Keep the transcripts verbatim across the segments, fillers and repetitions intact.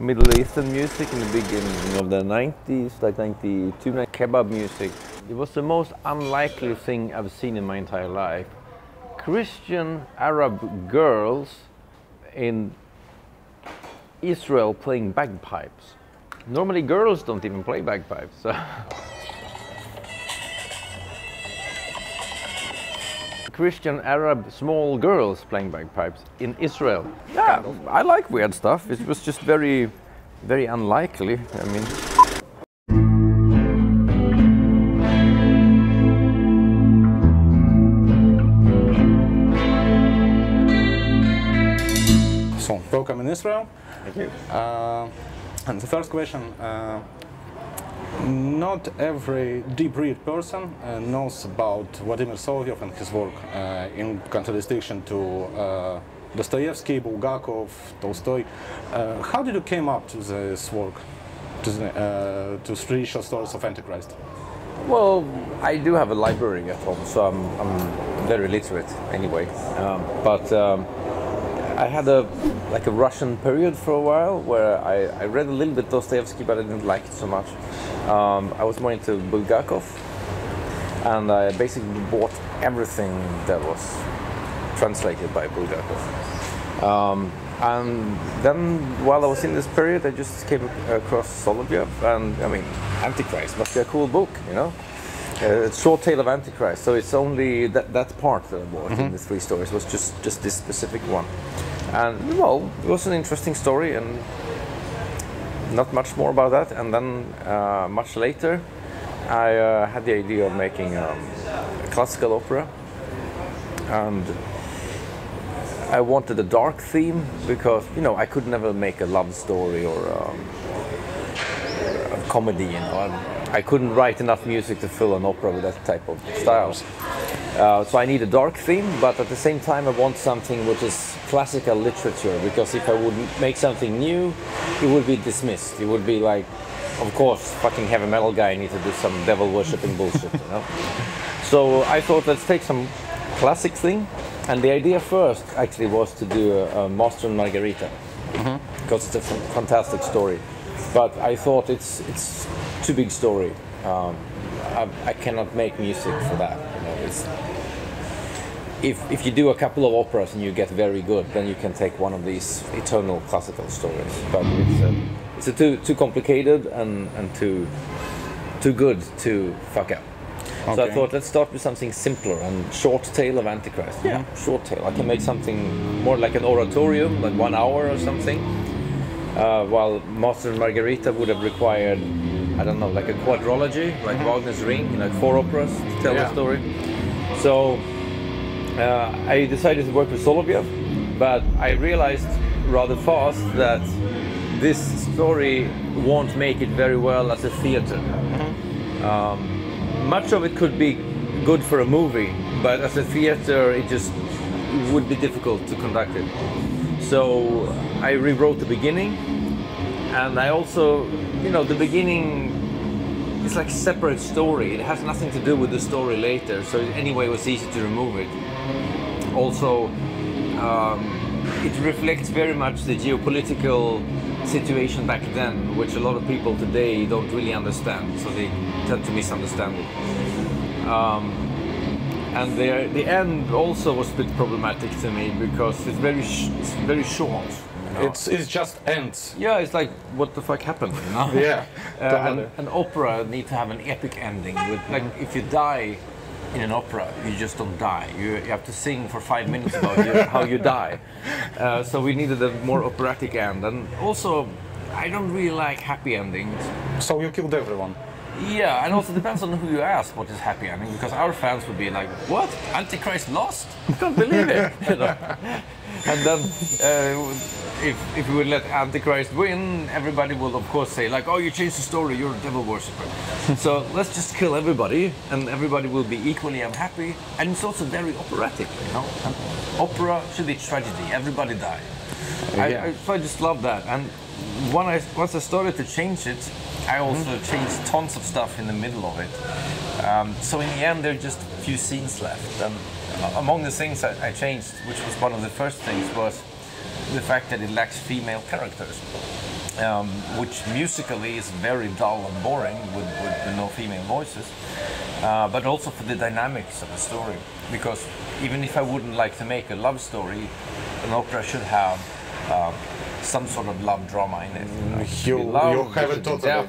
Middle Eastern music in the beginning of the nineties, like ninety-two, like kebab music. It was the most unlikely thing I've seen in my entire life. Christian Arab girls in Israel playing bagpipes. Normally girls don't even play bagpipes. So. Christian Arab small girls playing bagpipes in Israel. Yeah, I like weird stuff. It was just very, very unlikely. I mean. So, welcome in Israel. Thank you. Uh, and the first question. Uh, Not every deep-read person uh, knows about Vladimir Solovyov and his work uh, in contradistinction to uh, Dostoevsky, Bulgakov, Tolstoy. Uh, how did you came up to this work, to, the, uh, to three short stories of Antichrist? Well, I do have a library at home, so I'm, I'm very literate anyway. Um, but um, I had a like a Russian period for a while where I, I read a little bit Dostoevsky, but I didn't like it so much. Um, I was more into Bulgakov, and I basically bought everything that was translated by Bulgakov. Um, and then, while I was in this period, I just came across Solovyov, and I mean, Antichrist must be a cool book, you know? Uh, it's Short Tale of Antichrist, so it's only that, that part that I bought mm-hmm. in the three stories was just, just this specific one. And, well, it was an interesting story, and not much more about that. And then uh, much later I uh, had the idea of making um, a classical opera, and I wanted a dark theme because, you know, I could never make a love story or um, a comedy, you know. I, I couldn't write enough music to fill an opera with that type of style. Uh, so I need a dark theme, but at the same time I want something which is classical literature, because if I would make something new, it would be dismissed. It would be like, of course, fucking heavy metal guy needs to do some devil worshipping bullshit, you know? So I thought, let's take some classic thing, and the idea first actually was to do a, a Master and Margarita, because mm-hmm. it's a f fantastic story. But I thought it's, it's too big story. Um, I, I cannot make music for that. You know, it's, if, if you do a couple of operas and you get very good, then you can take one of these eternal classical stories. But it's a, it's a too too complicated and, and too too good to fuck up. Okay. So I thought, let's start with something simpler, and Short Tale of Antichrist. Yeah, yeah. Short tale. I can make something more like an oratorium, like one hour or something. Uh, while Master and Margarita would have required, I don't know, like a quadrology, like mm-hmm. Wagner's Ring, like four operas to tell yeah. the story. So uh, I decided to work with Solovyov, but I realized rather fast that this story won't make it very well as a theater. Mm-hmm. um, much of it could be good for a movie, but as a theater it just it would be difficult to conduct it. So I rewrote the beginning, and I also, you know, the beginning is like a separate story. It has nothing to do with the story later, so anyway it was easy to remove it. Also, um, it reflects very much the geopolitical situation back then, which a lot of people today don't really understand, so they tend to misunderstand it. Um, And the, the end also was a bit problematic to me because it's very sh it's very short. You know? It's it's just ends. Yeah, it's like what the fuck happened, you know? Yeah, uh, totally. An opera needs to have an epic ending. With, like mm-hmm. if you die in an opera, you just don't die. You, you have to sing for five minutes about your, how you die. Uh, so we needed a more operatic end, and also I don't really like happy endings. So you killed everyone. Yeah, and also depends on who you ask what is happy ending, because our fans would be like, what? Antichrist lost? I can't believe it! You know? And then uh, if, if we would let Antichrist win, everybody will of course say like, oh, you changed the story, you're a devil worshipper. So let's just kill everybody, and everybody will be equally unhappy. And it's also very operatic, you know? And opera should be tragedy, everybody die. Yeah. I, I, so I just love that. And when I, once I started to change it, I also changed tons of stuff in the middle of it. Um, so in the end, there are just a few scenes left. And among the things I, I changed, which was one of the first things, was the fact that it lacks female characters. um, which musically is very dull and boring with, with no female voices, uh, but also for the dynamics of the story. Because even if I wouldn't like to make a love story, an opera should have uh, some sort of love drama in it. You, know? you, love, you have it totally. Death,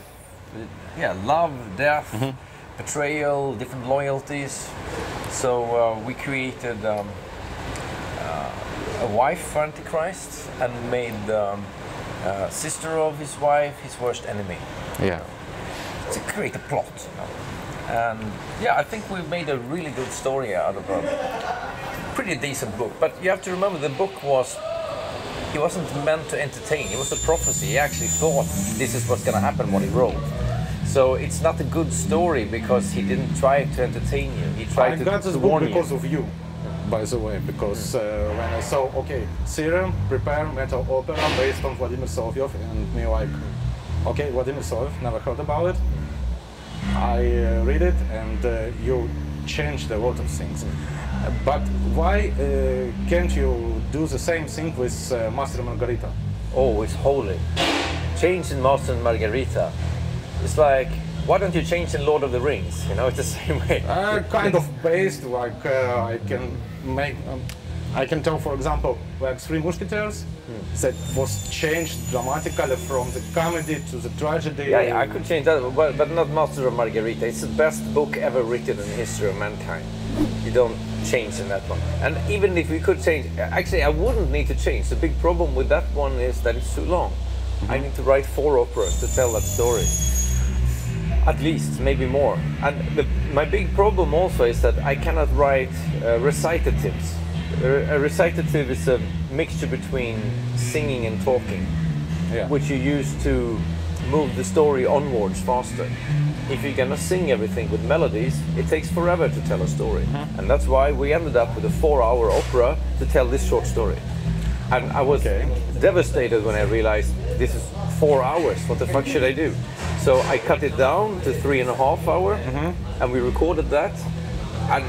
yeah, love, death, mm-hmm. betrayal, different loyalties. So uh, we created um, uh, a wife for Antichrist and made um, uh, sister of his wife his worst enemy. Yeah. To create a plot, you know. And yeah, I think we've made a really good story out of a pretty decent book. But you have to remember, the book was, he wasn't meant to entertain, it was a prophecy. He actually thought this is what's going to happen when he wrote. So it's not a good story because he didn't try to entertain you. He tried I to, got this to book warn because you. Of you, by the way, because uh, when I saw, okay, Therion, prepare metal opera based on Vladimir Solovyov, and me like, okay, Vladimir Solovyov, never heard about it. I uh, read it, and uh, you changed a lot of things. But why uh, can't you do the same thing with uh, Master and Margarita? Oh, it's holy. Change in Master and Margarita. It's like, why don't you change in Lord of the Rings? You know, it's the same way. Uh, kind of based, like uh, I can make, um, I can tell, for example, like Three Musketeers, mm. that was changed dramatically from the comedy to the tragedy. Yeah, yeah, I could change that, but, but not Master of Margarita. It's the best book ever written in the history of mankind. You don't change in that one. And even if we could change, actually, I wouldn't need to change. The big problem with that one is that it's too long. Mm-hmm. I need to write four operas to tell that story. At least, maybe more. And the, my big problem also is that I cannot write uh, recitatives. A recitative is a mixture between singing and talking, yeah. which you use to move the story onwards faster. If you're gonna sing everything with melodies, it takes forever to tell a story. Mm-hmm. And that's why we ended up with a four-hour opera to tell this short story. And I was okay. devastated when I realized this is four hours, what the fuck should I do? So I cut it down to three and a half hour, mm-hmm. and we recorded that. And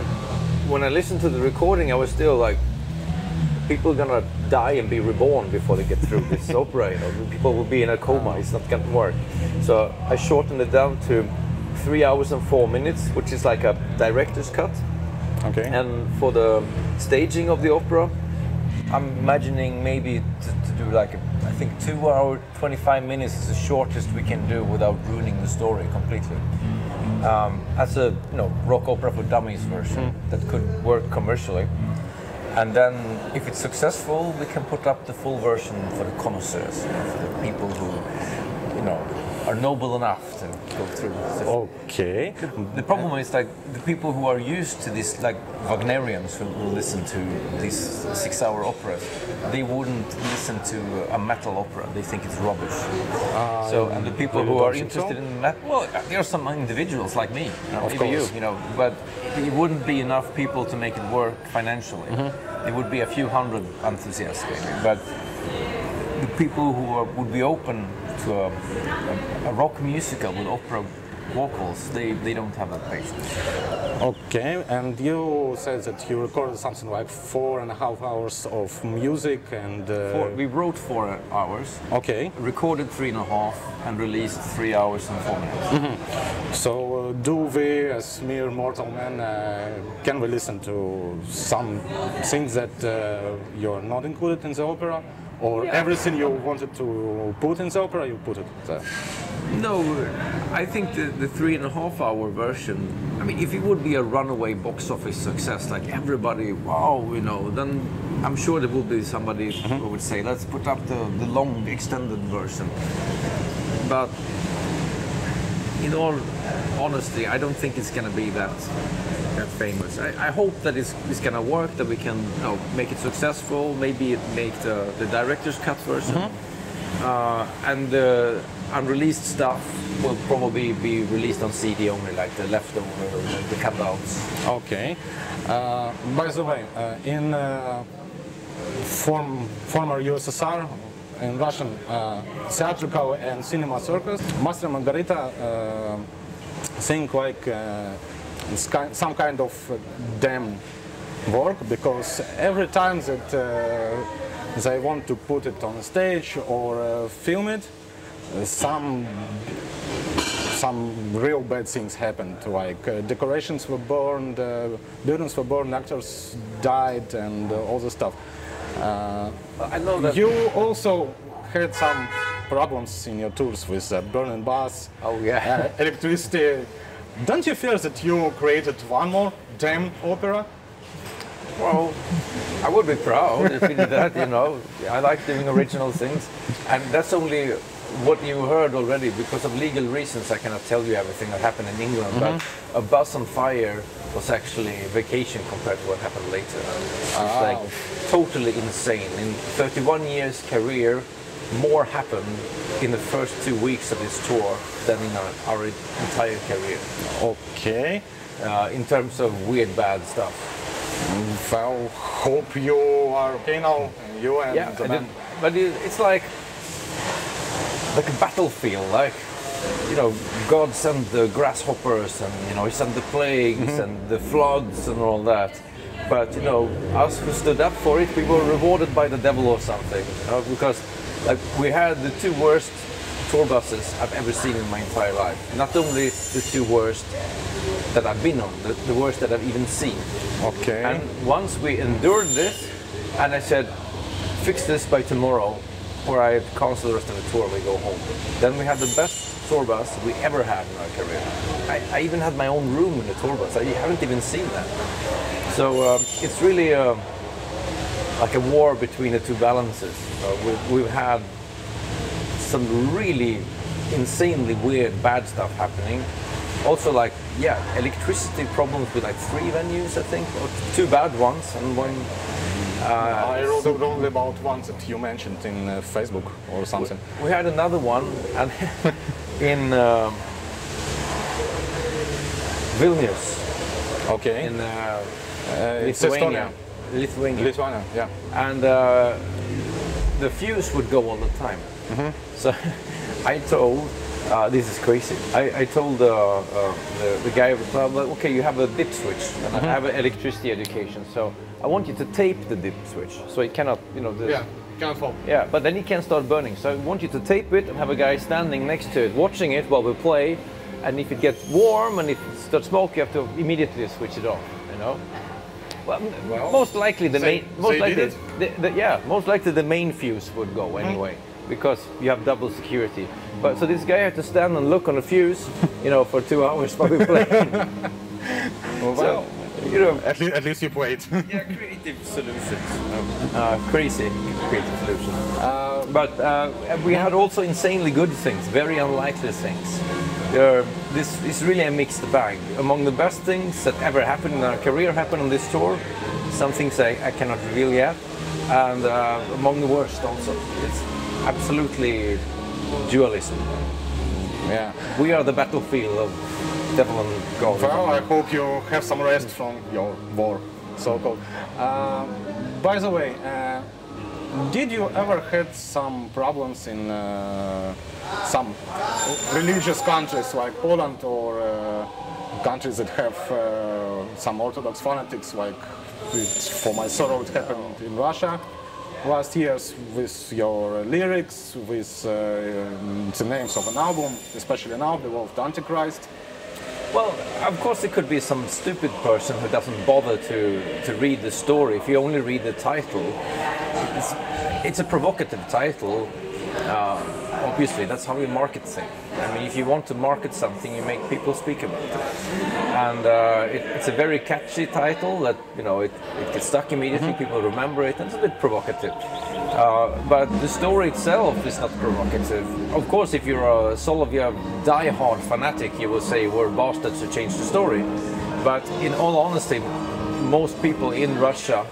when I listened to the recording, I was still like, people are gonna die and be reborn before they get through this opera, you know, people will be in a coma, it's not gonna work. So I shortened it down to three hours and four minutes, which is like a director's cut. Okay. And for the staging of the opera, I'm imagining maybe to, to do like a, I think two hour twenty-five minutes is the shortest we can do without ruining the story completely. Um, as a you know rock opera for dummies version mm. that could work commercially, and then if it's successful, we can put up the full version for the connoisseurs, you know, for the people who you know are noble enough to go through. So okay. The problem is like the people who are used to this, like Wagnerians who will listen to these six-hour operas, they wouldn't listen to a metal opera. They think it's rubbish. Uh, so and the people who are interested in metal, well, there are some individuals like me, you know, maybe you, you know, but it wouldn't be enough people to make it work financially. Mm-hmm. It would be a few hundred enthusiasts, but the people who are, would be open to a, a, a rock musical with opera vocals, they, they don't have that patience. Okay, and you said that you recorded something like four and a half hours of music and... Uh... Four, we wrote four hours, okay. recorded three and a half, and released three hours and four minutes. Mm-hmm. So uh, do we, as mere mortal men, uh, can we listen to some things that uh, you're not included in the opera? Or yeah. everything you wanted to put in the opera, you put it there? No, I think the, the three and a half hour version, I mean, if it would be a runaway box office success, like everybody, wow, you know, then I'm sure there would be somebody mm-hmm. who would say, let's put up the, the long extended version. But in all honesty, I don't think it's going to be that that famous. I, I hope that it's, it's going to work, that we can you know, make it successful, maybe it make the, the director's cut version. Mm-hmm. uh, and the unreleased stuff will probably be released on C D only, like the leftover, the, the cutouts. Okay. Uh, by the way, uh, in uh, form, former U S S R, in Russian uh, theatrical and cinema circus, Master and Margarita uh, think like uh, some kind of damn work, because every time that uh, they want to put it on stage or uh, film it, some some real bad things happened, like uh, decorations were burned, uh, buildings were burned, actors died, and uh, all this stuff. Uh, I know that you also had some problems in your tours with uh, burning bus, oh, yeah. uh, electricity. Don't you fear that you created one more damn opera? Well, I would be proud if we did that, you know. I like doing original things, and that's only what you heard already. Because of legal reasons, I cannot tell you everything that happened in England, mm-hmm. but a bus on fire was actually vacation compared to what happened later. It's oh. like totally insane. In thirty-one years career, more happened in the first two weeks of this tour than in our, our entire career. Okay. Uh, in terms of weird, bad stuff. Well, hope you are okay now. You and yeah, the man. It, but it, it's like like a battlefield. Like, you know, God sent the grasshoppers, and you know, He sent the plagues mm-hmm. and the floods and all that. But you know, us who stood up for it, we were rewarded by the devil or something, you know, because like we had the two worst tour buses I've ever seen in my entire life. Not only the two worst that I've been on, the, the worst that I've even seen. Okay. And once we endured this, and I said, fix this by tomorrow, or I cancel the rest of the tour, we go home. Then we had the best tour bus we ever had in our career. I, I even had my own room in the tour bus. I haven't even seen that. So um, it's really uh, like a war between the two balances. Uh, we've, we've had some really insanely weird, bad stuff happening. Also, like, yeah, electricity problems with like three venues, I think, or two bad ones, and one. Uh, I wrote only about one that you mentioned in uh, Facebook or something. We, we had another one, and in uh, Vilnius. Okay. In uh, uh, it's Lithuania. Estonia. Lithuania. Lithuania. Yeah. And uh, the fuse would go all the time. Mm-hmm. So I told. Uh, this is crazy. I, I told uh, uh, the, the guy of the club, okay, you have a dip switch, and mm-hmm. I have an electricity education, so I want you to tape the dip switch, so it cannot, you know... The, yeah, cannot fall. Yeah, but then it can start burning, so I want you to tape it and have a guy standing next to it, watching it while we play, and if it gets warm and if it starts smoke, you have to immediately switch it off, you know? Well, well most likely the say, main... Most likely, the, the, yeah, most likely the main fuse would go anyway. Mm-hmm. Because you have double security. But so this guy had to stand and look on the fuse, you know, for two hours while we played. Well, so, you know, at least, at least you played. Yeah, creative solutions. Uh, crazy creative solutions. Uh, but uh, we had also insanely good things, very unlikely things. Uh, this is really a mixed bag. Among the best things that ever happened in our career happened on this tour. Some things I, I cannot reveal yet, and uh, among the worst also. It's, absolutely dualism. Yeah. We are the battlefield of devil and God. Well, I hope you have some rest from your war, so-called. Uh, by the way, uh, did you ever had some problems in uh, some religious countries like Poland or uh, countries that have uh, some Orthodox fanatics, like it's, for my sorrow it happened in Russia? Last years with your lyrics, with uh, the names of an album, especially now, Beloved Antichrist. Well, of course it could be some stupid person who doesn't bother to, to read the story. If you only read the title, it's, it's a provocative title. Uh, obviously, that's how you market things. I mean, if you want to market something, you make people speak about it. And uh, it, it's a very catchy title that, you know, it, it gets stuck immediately, mm-hmm. people remember it, and it's a bit provocative. Uh, but the story itself is not provocative. Of course, if you're a Solovyov die-hard fanatic, you will say, we're bastards to change the story. But in all honesty, most people in Russia,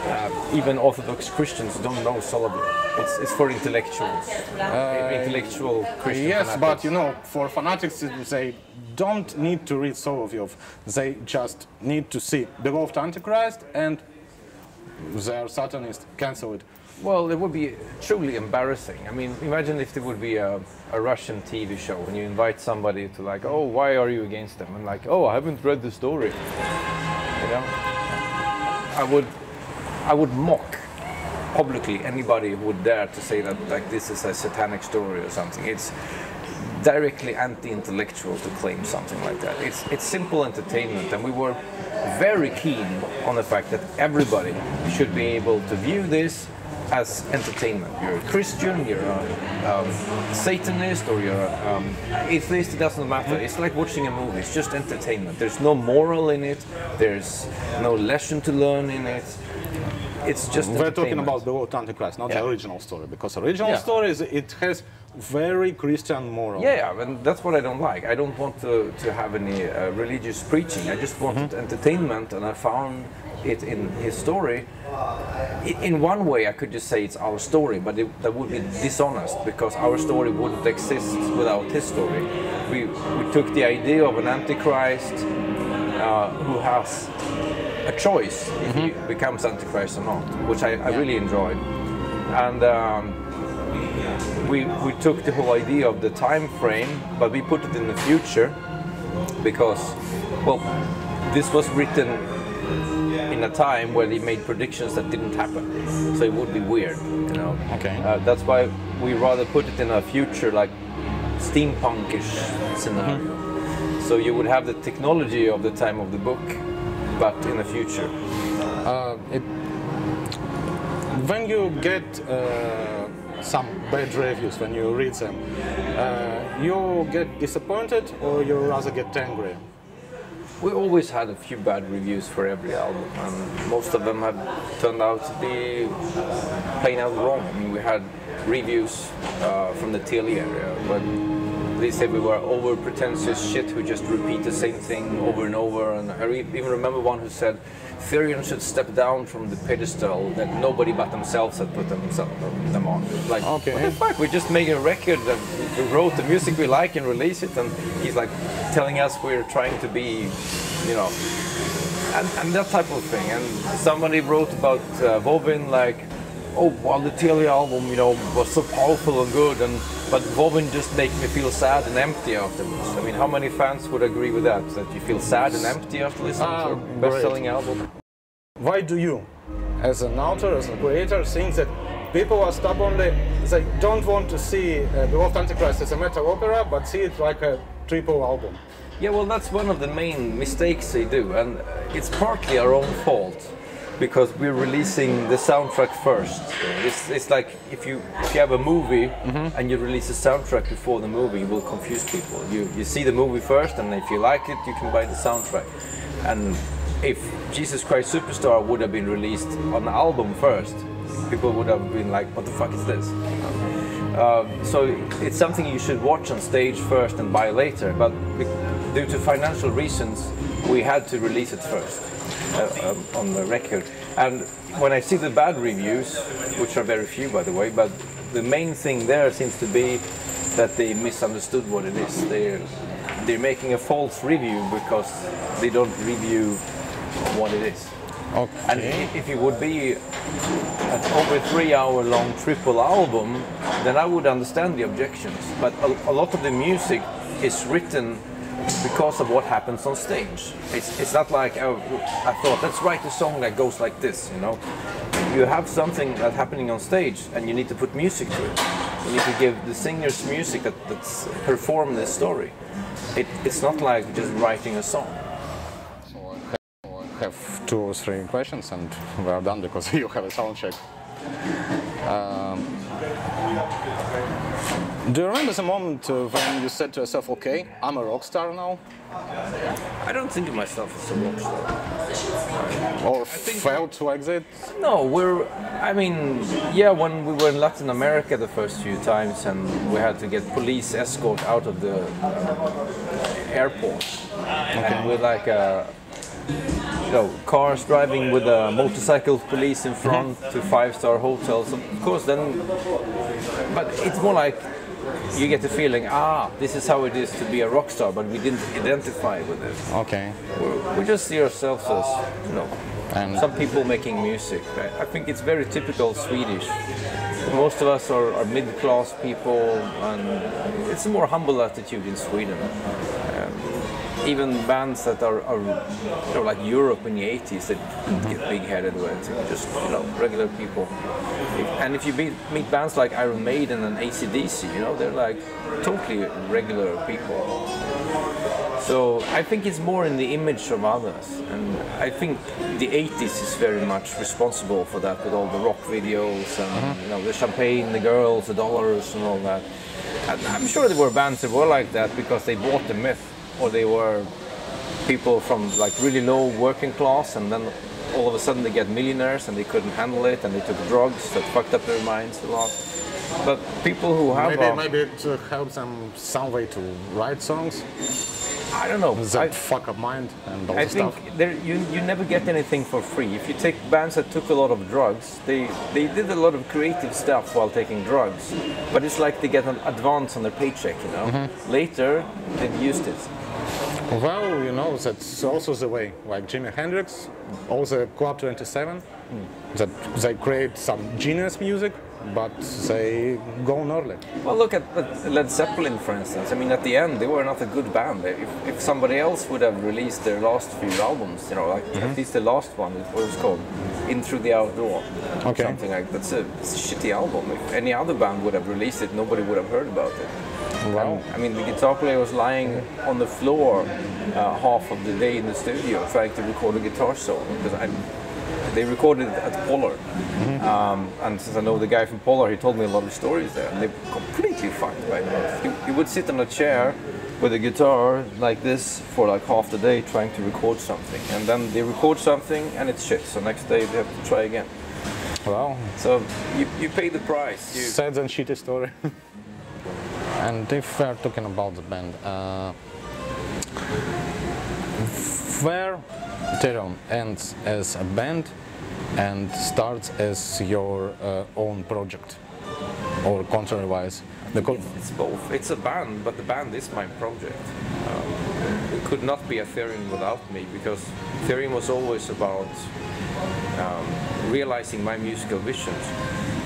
Uh, even Orthodox Christians don't know Solovyov. It's, it's for intellectuals, uh, intellectual Christians. Yes, fanatics. But you know, for fanatics, they don't need to read Solovyov. They just need to see Beloved Antichrist, and they are Satanists. Cancel it. Well, it would be truly embarrassing. I mean, imagine if there would be a, a Russian T V show and you invite somebody to like, oh, why are you against them? And like, oh, I haven't read the story. You know, I would. I would mock publicly anybody who would dare to say that like this is a satanic story or something. It's directly anti-intellectual to claim something like that. It's, it's simple entertainment, and we were very keen on the fact that everybody should be able to view this as entertainment. You're a Christian, you're a um, Satanist, or you're a um, atheist, it doesn't matter. It's like watching a movie, it's just entertainment. There's no moral in it, there's no lesson to learn in it. It's just we're talking about the old Antichrist, not yeah. the original story, because original yeah. story is, it has very Christian moral. Yeah, yeah, and that's what I don't like. I don't want to, to have any uh, religious preaching. I just wanted mm-hmm. entertainment, and I found it in his story. In one way, I could just say it's our story, but it, that would be dishonest, because our story wouldn't exist without his story. We, we took the idea of an Antichrist uh, who has a choice if mm-hmm. he becomes Antichrist or not, which I, I really enjoyed. And um, we, we took the whole idea of the time frame, but we put it in the future, because, well, this was written in a time where they made predictions that didn't happen, so it would be weird, you know. Okay. Uh, that's why we rather put it in a future, like steampunkish scenario. Mm-hmm. So you would have the technology of the time of the book, but in the future. Uh, it, when you get uh, some bad reviews, when you read them, uh, you get disappointed, or you rather get angry? We always had a few bad reviews for every album, and most of them have turned out to be plain out wrong. I mean, we had reviews uh, from the T L E area, but they said we were over pretentious shit who just repeat the same thing over and over. And I re even remember one who said Therion should step down from the pedestal that nobody but themselves had put themselves them on. Like, okay. What the fuck? We're just making a record that we wrote the music we like and release it, and he's like telling us we're trying to be, you know, and, and that type of thing. And somebody wrote about uh, Vovin like, oh, well, the T L E album, you know, was so powerful and good, and but Vovin just made me feel sad and empty afterwards. I mean, how many fans would agree with that? That you feel sad and empty after listening ah, to a best-selling album? Why do you, as an author, as a creator, think that people are stubbornly, they don't want to see uh, Beloved Antichrist as a metal opera, but see it like a triple album? Yeah, well, that's one of the main mistakes they do, and it's partly our own fault, because we're releasing the soundtrack first. It's, it's like if you, if you have a movie mm-hmm. and you release a soundtrack before the movie, you will confuse people. You, you see the movie first, and if you like it, you can buy the soundtrack. And if Jesus Christ Superstar would have been released on the album first, people would have been like, what the fuck is this? Uh, so it's something you should watch on stage first and buy later, but due to financial reasons, we had to release it first. Uh, um, on the record. And when I see the bad reviews, which are very few by the way, but the main thing there seems to be that they misunderstood what it is. They're, they're making a false review because they don't review what it is. Okay. And if it would be an over three hour long triple album, then I would understand the objections. But a, a lot of the music is written because of what happens on stage. It's, it's not like, oh, I thought, let's write a song that goes like this, you know. You have something that's happening on stage, and you need to put music to it. You need to give the singers music that that's perform this story. It, it's not like just writing a song. So I have two or three questions, and we are done because you have a sound check. Um, Do you remember the moment uh, when you said to yourself, okay, I'm a rock star now? I don't think of myself as a rock star. Or felt like that? No, we're, I mean, yeah, when we were in Latin America the first few times and we had to get police escort out of the uh, airport. Okay. And we're like, uh, you know, cars driving with a motorcycle police in front to five-star hotels, of course, then, but it's more like, you get the feeling, ah, this is how it is to be a rock star, but we didn't identify with it. Okay. We're, we just see ourselves as, you know, and some people making music. I, I think it's very typical Swedish. Most of us are, are mid-class people, and it's a more humble attitude in Sweden. Um, even bands that are, are you know, like Europe in the eighties, they didn't get big-headed or anything, just, you know, regular people. And if you be, meet bands like Iron Maiden and A C D C, you know, they're like totally regular people. So I think it's more in the image of others, and I think the eighties is very much responsible for that, with all the rock videos and mm-hmm. you know, the champagne, the girls, the dollars and all that. And I'm sure there were bands that were like that because they bought the myth, or they were people from like really low working class, and then all of a sudden they get millionaires and they couldn't handle it and they took drugs that fucked up their minds a lot. But people who have... Maybe, a, maybe it helps them some way to write songs. I don't know. That I, fuck up mind and all I the think stuff. There, you, you never get anything for free. If you take bands that took a lot of drugs, they, they did a lot of creative stuff while taking drugs. But it's like they get an advance on their paycheck, you know. Mm-hmm. Later, they've used it. Well, you know, that's also the way. Like Jimi Hendrix, all the Club twenty-seven, mm. that they create some genius music, but they go early. Well, look at Led Zeppelin, for instance. I mean, at the end, they were not a good band. If, if somebody else would have released their last few albums, you know, like mm-hmm. at least the last one, it was called In Through the Outdoor, okay. something like that. That's a, it's a shitty album. If any other band would have released it, nobody would have heard about it. Wow. I mean, the guitar player was lying on the floor uh, half of the day in the studio trying to record a guitar solo, because I'm They recorded it at Polar, mm-hmm. um, and since I know the guy from Polar, he told me a lot of stories there, and they were completely fucked by it. He, he would sit on a chair with a guitar like this for like half the day trying to record something, and then they record something and it's shit, so next day they have to try again. Wow. So you, you pay the price. You... Sad and shitty story. And if we are talking about the band, uh, where Therion ends as a band and starts as your uh, own project, or contrary-wise? It's both. It's a band, but the band is my project. Um, it could not be a Therion without me, because Therion was always about um, realizing my musical visions,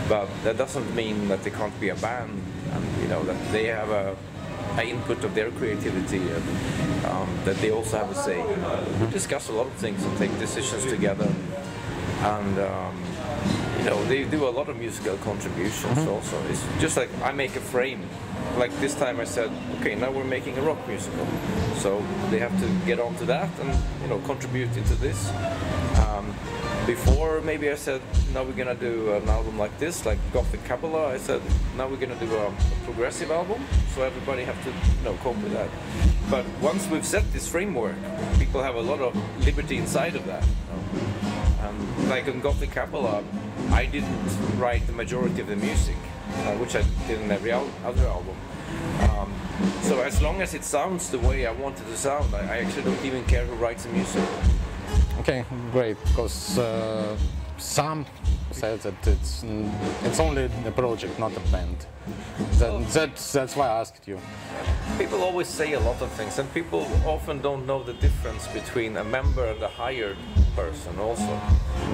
but that doesn't mean that they can't be a band, and you know, that they have a, a input of their creativity, and um, that they also have a say. We discuss a lot of things and take decisions together, and um, you know, they do a lot of musical contributions mm-hmm. also. It's just like I make a frame. Like this time I said, okay, now we're making a rock musical, so they have to get onto that and, you know, contribute into this. Um, Before, maybe I said, now we're gonna do an album like this, like Gothic Kabbalah. I said, now we're gonna do a, a progressive album, so everybody have to, you know, cope with that. But once we've set this framework, people have a lot of liberty inside of that. You know? And like in Gothic Kabbalah, I didn't write the majority of the music, uh, which I did in every al other album. Um, so as long as it sounds the way I want it to sound, I, I actually don't even care who writes the music. Okay, great, because uh, some said that it's it's only a project, not a band. That, that's, that's why I asked you. People always say a lot of things, and people often don't know the difference between a member and a hired person also.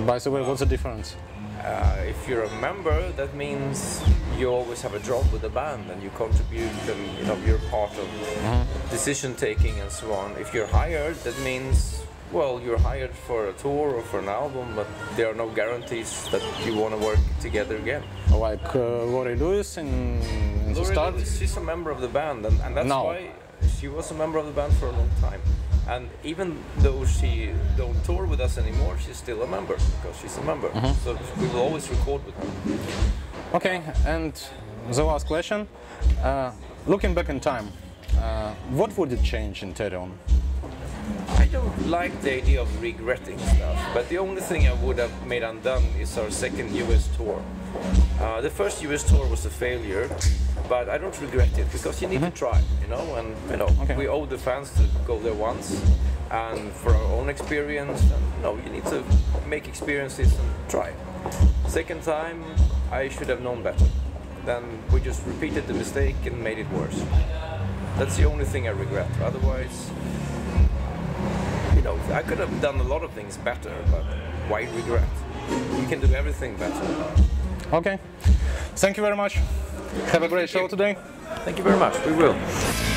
By the way, what's the difference? Uh, if you're a member, that means you always have a job with the band and you contribute and, you know, you're part of mm-hmm. decision-taking and so on. If you're hired, that means, well, you're hired for a tour or for an album, but there are no guarantees that you want to work together again. Like uh, Lori Lewis in, in Lori the start? Lewis, she's a member of the band, and, and that's no. why she was a member of the band for a long time. And even though she don't tour with us anymore, she's still a member, because she's a member. Mm-hmm. So we will always record with her. Okay, and the last question. Uh, looking back in time, uh, what would it change in Therion? I don't like the idea of regretting stuff, but the only thing I would have made undone is our second U S tour. Uh, the first U S tour was a failure, but I don't regret it, because you need mm-hmm. to try, you know, and you know, okay. we owe the fans to go there once, and for our own experience, and, you know, you need to make experiences and try. Second time, I should have known better. Then we just repeated the mistake and made it worse. That's the only thing I regret. Otherwise, you know, I could have done a lot of things better, but why regret? You can do everything better. Okay. Thank you very much. Have a great show today. Thank you very much. We will.